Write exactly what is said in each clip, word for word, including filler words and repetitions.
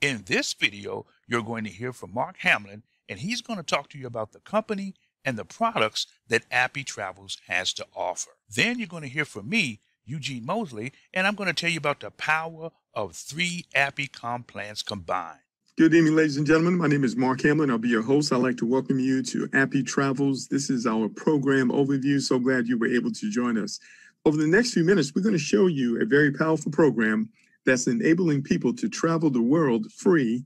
In this video, you're going to hear from Mark Hamlin, and he's going to talk to you about the company and the products that Appy Travels has to offer. Then you're going to hear from me, Eugene Mosley, and I'm going to tell you about the power of three Appy comp plans combined. Good evening, ladies and gentlemen. My name is Mark Hamlin. I'll be your host. I'd like to welcome you to Appy Travels. This is our program overview. So glad you were able to join us. Over the next few minutes, we're going to show you a very powerful program that's enabling people to travel the world free,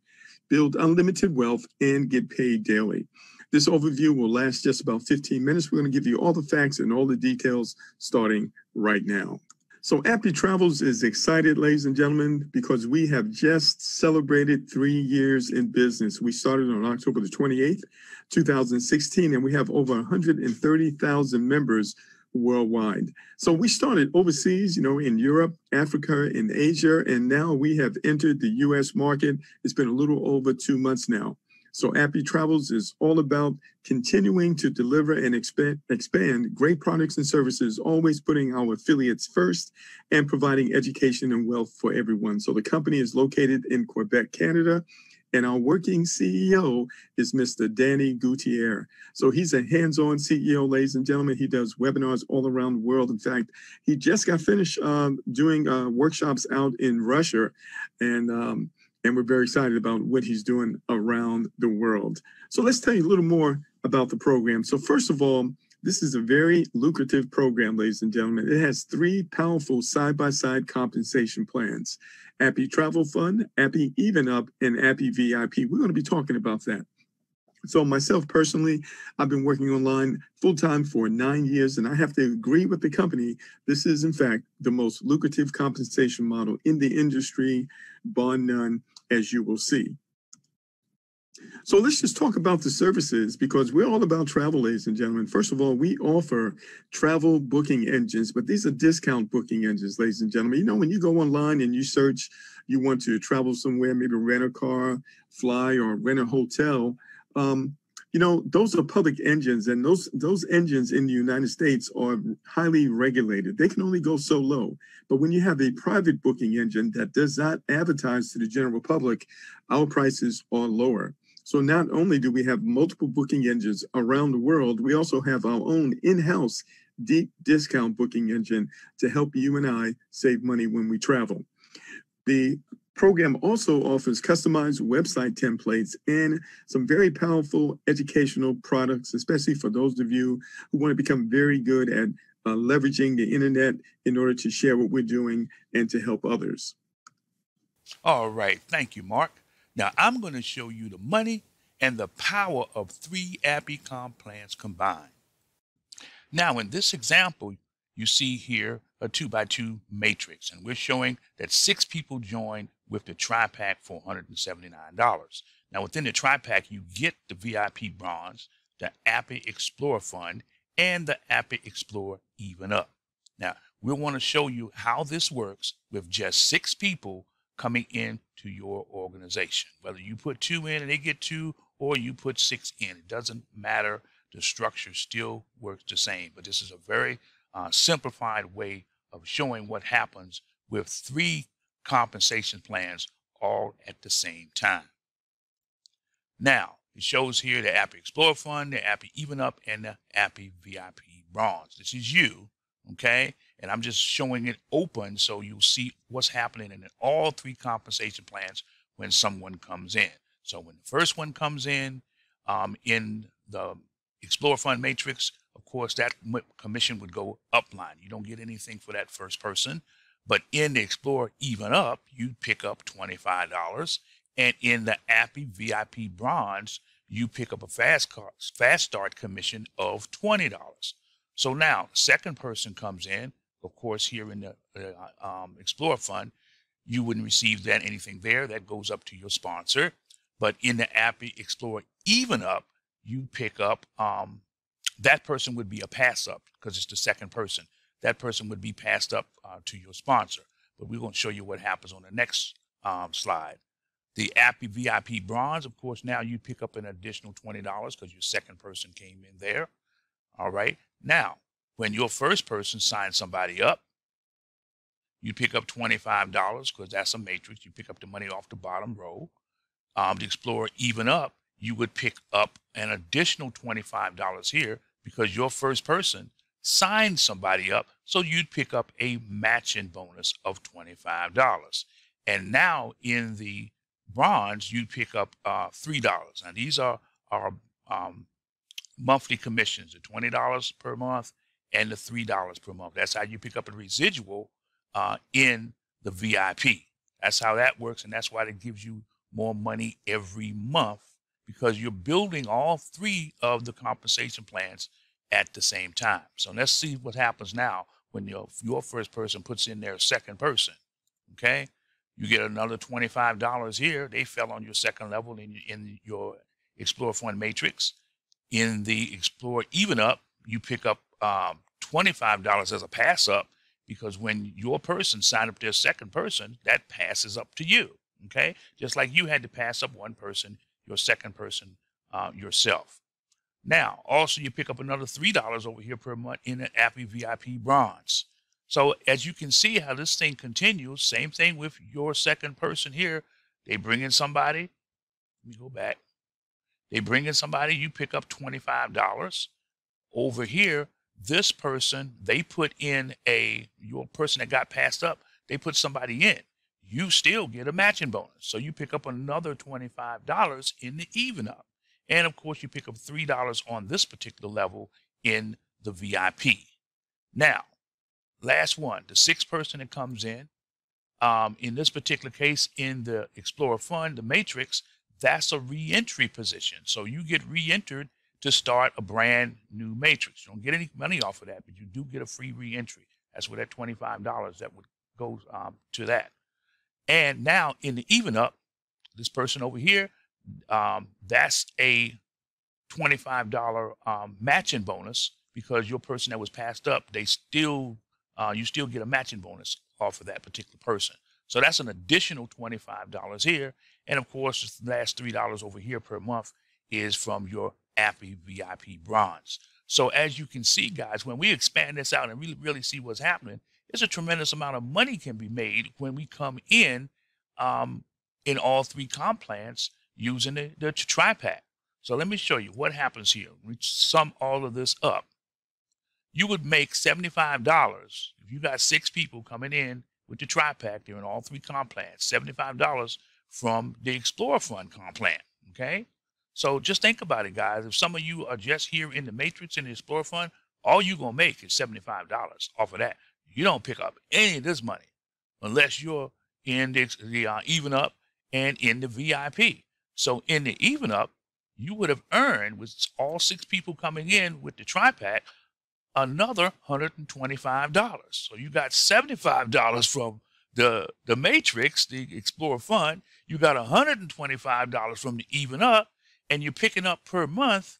build unlimited wealth, and get paid daily. This overview will last just about fifteen minutes. We're going to give you all the facts and all the details starting right now. So Appy Travels is excited, ladies and gentlemen, because we have just celebrated three years in business. We started on October the twenty-eighth, two thousand sixteen, and we have over one hundred thirty thousand members worldwide. So we started overseas, you know, in Europe, Africa, in Asia, and now we have entered the U S market. It's been a little over two months now. So Appy Travels is all about continuing to deliver and expand, expand great products and services, always putting our affiliates first and providing education and wealth for everyone. So the company is located in Quebec, Canada, and our working C E O is Mister Danny Gutierrez. So he's a hands-on C E O, ladies and gentlemen. He does webinars all around the world. In fact, he just got finished uh, doing uh, workshops out in Russia, and um, And we're very excited about what he's doing around the world. So let's tell you a little more about the program. So first of all, this is a very lucrative program, ladies and gentlemen. It has three powerful side-by-side compensation plans: Appy Travel Fund, Appy Even Up, and Appy V I P. We're going to be talking about that. So myself personally, I've been working online full-time for nine years, and I have to agree with the company. This is, in fact, the most lucrative compensation model in the industry, bar none, as you will see. So let's just talk about the services, because we're all about travel, ladies and gentlemen. First of all, we offer travel booking engines, but these are discount booking engines, ladies and gentlemen. You know, when you go online and you search, you want to travel somewhere, maybe rent a car, fly, or rent a hotel. Um, you know, those are public engines, and those those engines in the United States are highly regulated. They can only go so low. But when you have a private booking engine that does not advertise to the general public, our prices are lower. So not only do we have multiple booking engines around the world, we also have our own in-house deep discount booking engine to help you and I save money when we travel. The program also offers customized website templates and some very powerful educational products, especially for those of you who want to become very good at uh, leveraging the internet in order to share what we're doing and to help others. All right. Thank you, Mark. Now I'm going to show you the money and the power of three Appy comp plans combined. Now, in this example, you see here a two by two matrix, and we're showing that six people joined with the TriPack for one hundred seventy-nine dollars. Now, within the TriPack, you get the V I P Bronze, the Appy Explorer Fund, and the Appy Explore Even Up. Now, we want to show you how this works with just six people coming into your organization. Whether you put two in and they get two, or you put six in, it doesn't matter. The structure still works the same, but this is a very uh, simplified way of showing what happens with three compensation plans all at the same time. Now, it shows here the Appy Explorer Fund, the Appy Even Up, and the Appy V I P Bronze. This is you, okay? And I'm just showing it open so you'll see what's happening in all three compensation plans when someone comes in. So when the first one comes in, um, in the Explorer Fund matrix, of course, that commission would go upline. You don't get anything for that first person. But in the Explore Even Up, you pick up twenty-five dollars. And in the Appy V I P Bronze, you pick up a fast, car, fast start commission of twenty dollars. So now, second person comes in. Of course, here in the uh, um, Explore Fund, you wouldn't receive that anything there. That goes up to your sponsor. But in the Appy Explore Even Up, you pick up, um, that person would be a pass up because it's the second person. That person would be passed up uh, to your sponsor. But we're going to show you what happens on the next um, slide. The Appy V I P Bronze, of course, now you pick up an additional twenty dollars because your second person came in there. All right. Now, when your first person signs somebody up, you pick up twenty-five dollars because that's a matrix. You pick up the money off the bottom row. um, the Explorer Even Up, you would pick up an additional twenty-five dollars here because your first person signed somebody up. So you'd pick up a matching bonus of twenty-five dollars. And now in the bronze, you pick up uh, three dollars. Now these are our um, monthly commissions, the twenty dollars per month and the three dollars per month. That's how you pick up a residual uh, in the V I P. That's how that works. And that's why it gives you more money every month, because you're building all three of the compensation plans at the same time. So let's see what happens now when your, your first person puts in their second person, okay? You get another twenty-five dollars here. They fell on your second level in, in your Explorer Fund Matrix. In the Explorer Even Up, you pick up um, twenty-five dollars as a pass up, because when your person signed up their second person, that passes up to you, okay? Just like you had to pass up one person, your second person uh, yourself. Now, also you pick up another three dollars over here per month in an Appy V I P Bronze. So as you can see how this thing continues, same thing with your second person here. They bring in somebody, let me go back. They bring in somebody, you pick up twenty-five dollars. Over here, this person, they put in a, your person that got passed up, they put somebody in. You still get a matching bonus. So you pick up another twenty-five dollars in the Even Up. And of course, you pick up three dollars on this particular level in the V I P. Now, last one, the sixth person that comes in, um, in this particular case, in the Explorer Fund, the Matrix, that's a re-entry position. So you get re-entered to start a brand new Matrix. You don't get any money off of that, but you do get a free re-entry. That's where that twenty-five dollars that would go um, to that. And now in the Even Up, this person over here, um, that's a twenty-five dollar um, matching bonus, because your person that was passed up, they still, uh, you still get a matching bonus off of that particular person. So that's an additional twenty-five dollars here. And of course, the last three dollars over here per month is from your Appy V I P Bronze. So as you can see, guys, when we expand this out and really, really see what's happening, there's a tremendous amount of money can be made when we come in um, in all three comp plans using the, the TriPack. So let me show you what happens here. We sum all of this up. You would make seventy-five dollars if you got six people coming in with the TriPack. They're in all three comp plans, seventy-five dollars from the Explorer Fund comp plan, okay? So just think about it, guys. If some of you are just here in the Matrix in the Explorer Fund, all you're going to make is seventy-five dollars off of that. You don't pick up any of this money unless you're in the, the uh, Even Up and in the V I P. So in the Even Up, you would have earned, with all six people coming in with the TriPack, another one hundred twenty-five dollars. So you got seventy-five dollars from the, the Matrix, the Explorer Fund. You got one hundred twenty-five dollars from the Even Up, and you're picking up per month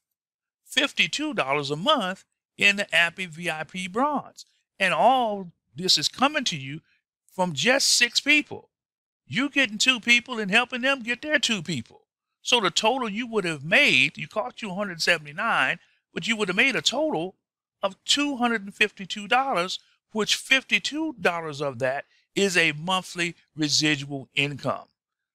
fifty-two dollars a month in the Appy V I P Bronze. And all this is coming to you from just six people. You getting two people and helping them get their two people. So the total you would have made, you cost you one hundred seventy-nine dollars, but you would have made a total of two hundred fifty-two dollars, which fifty-two dollars of that is a monthly residual income.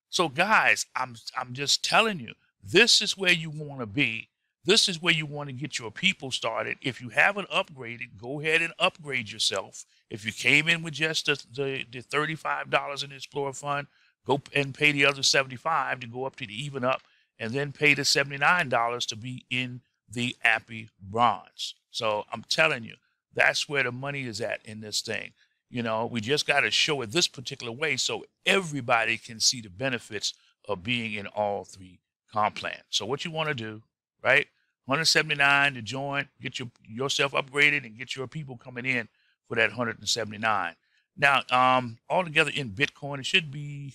So guys, I'm, I'm just telling you, this is where you want to be. This is where you want to get your people started. If you haven't upgraded, go ahead and upgrade yourself. If you came in with just the, the, the thirty-five dollars in the Explorer Fund, go and pay the other seventy-five dollars to go up to the Even Up, and then pay the seventy-nine dollars to be in the Appy Bronze. So I'm telling you, that's where the money is at in this thing. You know, we just got to show it this particular way so everybody can see the benefits of being in all three comp plans. So what you want to do, right? one hundred seventy-nine dollars to join, get your yourself upgraded and get your people coming in for that one hundred seventy-nine dollars. Now, um, altogether in Bitcoin, it should be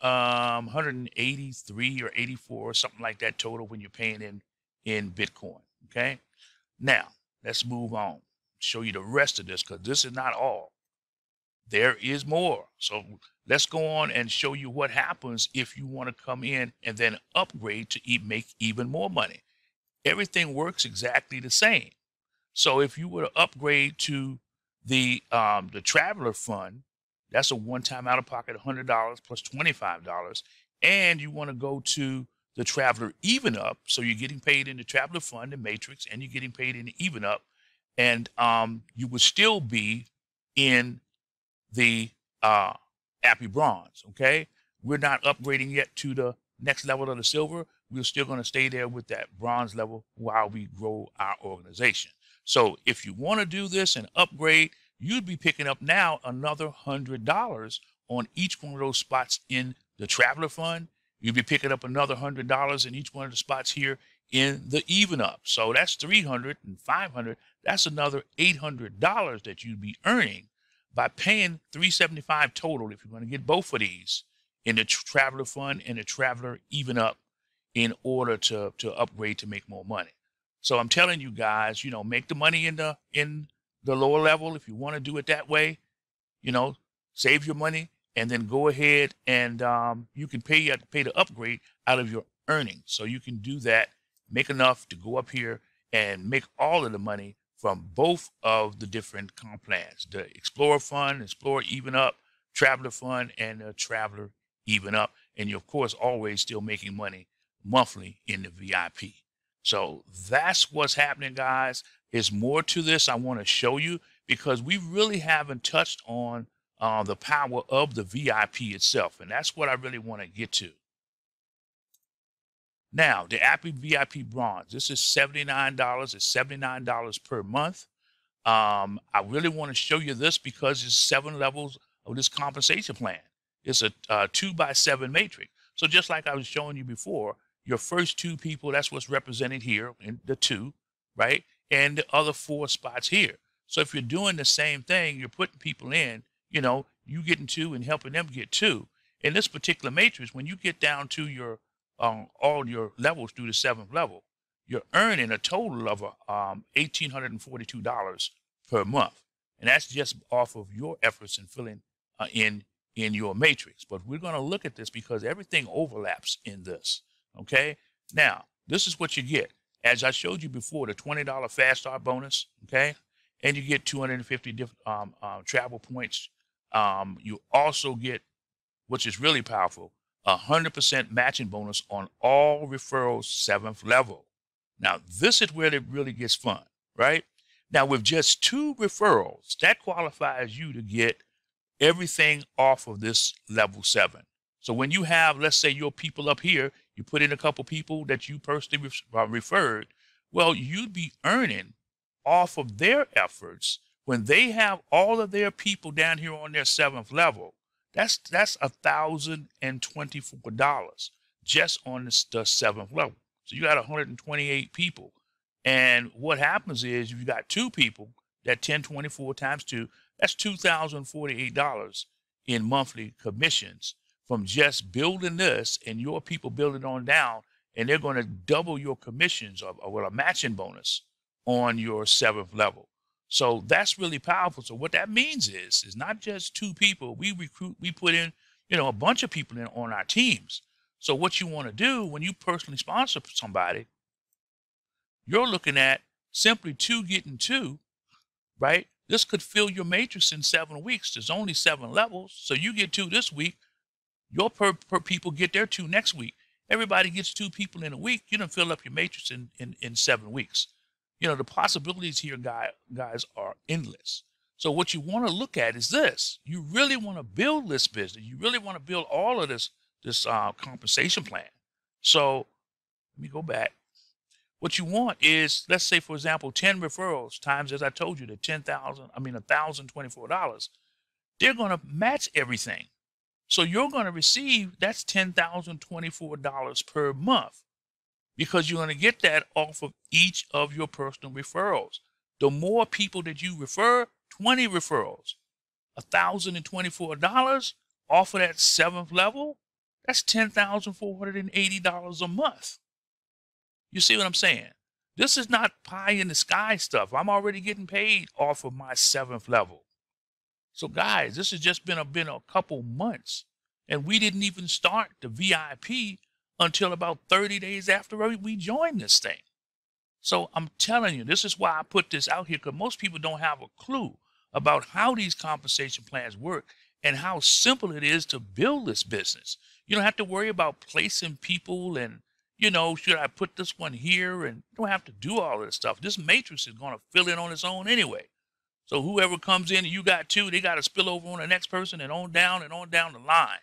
um, one hundred eighty-three or eighty-four or something like that total when you're paying in, in Bitcoin, okay? Now, let's move on, show you the rest of this, because this is not all. There is more. So let's go on and show you what happens if you want to come in and then upgrade to e- make even more money. Everything works exactly the same. So if you were to upgrade to the um, the Traveler Fund, that's a one-time out-of-pocket one hundred dollars plus twenty-five dollars. and you want to go to the Traveler Even Up. So you're getting paid in the Traveler Fund and Matrix, and you're getting paid in the Even Up, and um, you would still be in the uh, Appy Bronze, okay? We're not upgrading yet to the next level of the Silver. We're still going to stay there with that Bronze level while we grow our organization. So if you want to do this and upgrade, you'd be picking up now another one hundred dollars on each one of those spots in the Traveler Fund. You'll be picking up another one hundred dollars in each one of the spots here in the Even Up. So that's three hundred dollars and five hundred dollars. That's another eight hundred dollars that you'd be earning by paying three hundred seventy-five dollars total if you're going to get both of these in the Traveler Fund and the Traveler Even Up in order to, to upgrade to make more money. So I'm telling you guys, you know, make the money in the, in the lower level if you want to do it that way. You know, save your money, and then go ahead and um, you can pay, you pay the upgrade out of your earnings. So you can do that, make enough to go up here and make all of the money from both of the different comp plans, the Explorer Fund, Explorer Even Up, Traveler Fund, and the Traveler Even Up. And you're, of course, always still making money monthly in the V I P. So that's what's happening, guys. There's more to this I want to show you because we really haven't touched on Uh, the power of the V I P itself. And that's what I really want to get to. Now, the Appy V I P Bronze. This is seventy-nine dollars. It's seventy-nine dollars per month. Um, I really want to show you this because it's seven levels of this compensation plan. It's a uh, two by seven matrix. So just like I was showing you before, your first two people, that's what's represented here in the two, right? And the other four spots here. So if you're doing the same thing, you're putting people in, you know, you getting two and helping them get two. In this particular matrix, when you get down to your um, all your levels through the seventh level, you're earning a total of um, one thousand eight hundred forty-two dollars per month. And that's just off of your efforts in filling uh, in, in your matrix. But we're going to look at this because everything overlaps in this, okay? Now, this is what you get. As I showed you before, the twenty dollar Fast Start bonus, okay? And you get two hundred fifty diff, um, uh, travel points. Um, you also get, which is really powerful, a one hundred percent matching bonus on all referrals seventh level. Now, this is where it really gets fun, right? Now, with just two referrals, that qualifies you to get everything off of this level seven. So when you have, let's say, your people up here, you put in a couple people that you personally re- referred, well, you'd be earning off of their efforts when they have all of their people down here on their seventh level. That's that's a thousand and twenty-four dollars just on the, the seventh level. So you got one hundred twenty-eight people, and what happens is if you got two people, that ten twenty-four times two, that's two thousand forty-eight dollars in monthly commissions from just building this and your people building on down, and they're going to double your commissions or, or with a matching bonus on your seventh level. So that's really powerful. So what that means is, is not just two people. We recruit, we put in, you know, a bunch of people in on our teams. So what you want to do when you personally sponsor somebody, you're looking at simply two getting two, right? This could fill your matrix in seven weeks. There's only seven levels. So you get two this week, your per, per people get their two next week. Everybody gets two people in a week. You don't fill up your matrix in, in, in seven weeks. You know, the possibilities here, guys, are endless. So what you want to look at is this. You really want to build this business. You really want to build all of this, this uh, compensation plan. So let me go back. What you want is, let's say, for example, ten referrals times, as I told you, the ten thousand, I mean, one thousand twenty-four dollars. They're going to match everything. So you're going to receive, that's ten thousand twenty-four dollars per month, because you're going to get that off of each of your personal referrals. The more people that you refer, twenty referrals, one thousand twenty-four dollars off of that seventh level, that's ten thousand four hundred eighty dollars a month. You see what I'm saying? This is not pie in the sky stuff. I'm already getting paid off of my seventh level. So guys, this has just been a, been a couple months, and we didn't even start the V I P until about thirty days after we joined this thing. So I'm telling you, this is why I put this out here, because most people don't have a clue about how these compensation plans work and how simple it is to build this business. You don't have to worry about placing people and, you know, should I put this one here? And you don't have to do all of this stuff. This matrix is going to fill in on its own anyway. So whoever comes in and you got two, they got to spill over on the next person and on down and on down the line.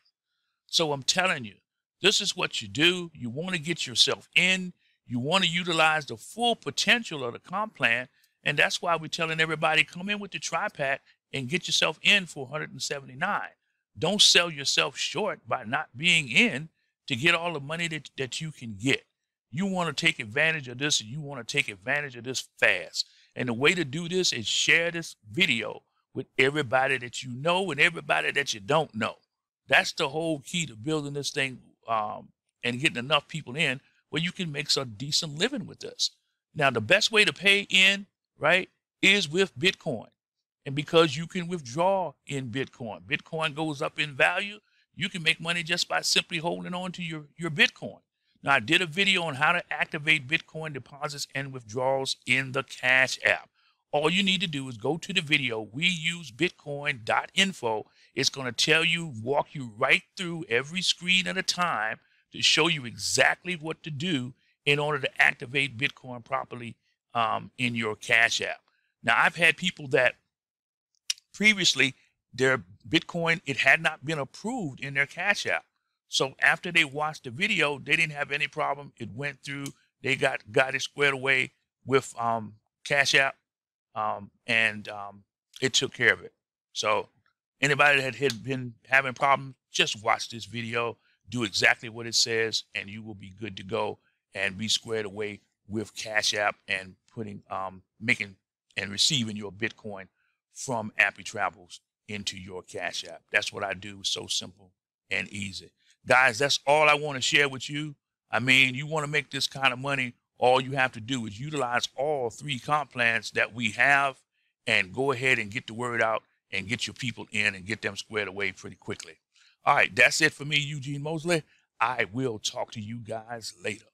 So I'm telling you, this is what you do. You want to get yourself in. You want to utilize the full potential of the comp plan. And that's why we're telling everybody, come in with the TriPack and get yourself in for one hundred seventy-nine dollars. Don't sell yourself short by not being in to get all the money that, that you can get. You want to take advantage of this, and you want to take advantage of this fast. And the way to do this is share this video with everybody that you know and everybody that you don't know. That's the whole key to building this thing um, and getting enough people in where you can make some decent living with this. Now, the best way to pay in, right, is with Bitcoin. And because you can withdraw in Bitcoin, Bitcoin goes up in value. You can make money just by simply holding on to your, your Bitcoin. Now, I did a video on how to activate Bitcoin deposits and withdrawals in the Cash App. All you need to do is go to the video, we use Bitcoin dot info. It's going to tell you, walk you right through every screen at a time to show you exactly what to do in order to activate Bitcoin properly um, in your Cash App. Now, I've had people that previously, their Bitcoin, it had not been approved in their Cash App. So after they watched the video, they didn't have any problem. It went through. They got, got it squared away with um, Cash App, um, and um, it took care of it. So anybody that had been having problems, just watch this video. Do exactly what it says, and you will be good to go and be squared away with Cash App and putting, um, making and receiving your Bitcoin from Appy Travels into your Cash App. That's what I do. So simple and easy. Guys, that's all I want to share with you. I mean, you want to make this kind of money, all you have to do is utilize all three comp plans that we have and go ahead and get the word out and get your people in and get them squared away pretty quickly. All right, that's it for me, Eugene Mosley. I will talk to you guys later.